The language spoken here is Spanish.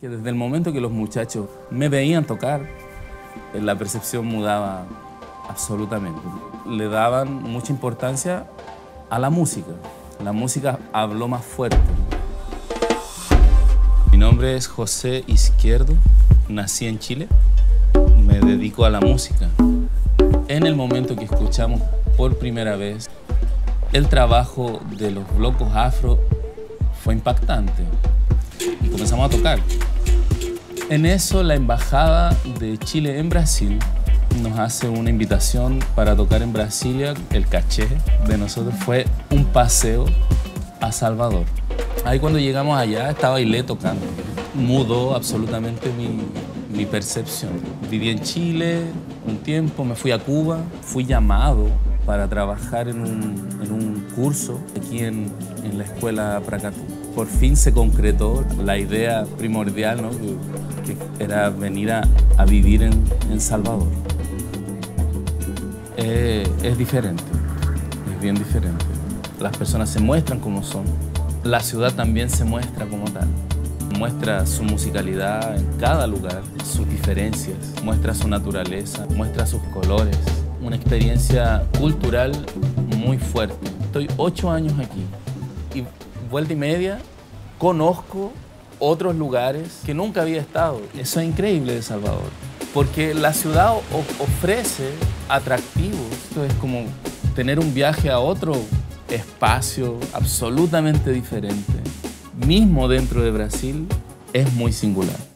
Que desde el momento que los muchachos me veían tocar, la percepción mudaba absolutamente. Le daban mucha importancia a la música. La música habló más fuerte. Mi nombre es José Izquierdo, nací en Chile, me dedico a la música. En el momento que escuchamos por primera vez, el trabajo de los blocos afro fue impactante. Y comenzamos a tocar. En eso, la Embajada de Chile en Brasil nos hace una invitación para tocar en Brasilia. El caché de nosotros fue un paseo a Salvador. Ahí cuando llegamos allá estaba Ilê tocando. Mudó absolutamente mi percepción. Viví en Chile un tiempo, me fui a Cuba, fui llamado para trabajar en un curso aquí en la Escuela Pracatú. Por fin se concretó la idea primordial, ¿no? que era venir a vivir en Salvador. Es diferente, es bien diferente. Las personas se muestran como son. La ciudad también se muestra como tal. Muestra su musicalidad en cada lugar, sus diferencias, muestra su naturaleza, muestra sus colores. Una experiencia cultural muy fuerte. Estoy 8 años aquí y vuelta y media conozco otros lugares que nunca había estado. Eso es increíble de Salvador, porque la ciudad ofrece atractivos. Esto es como tener un viaje a otro espacio absolutamente diferente. Mismo dentro de Brasil, es muy singular.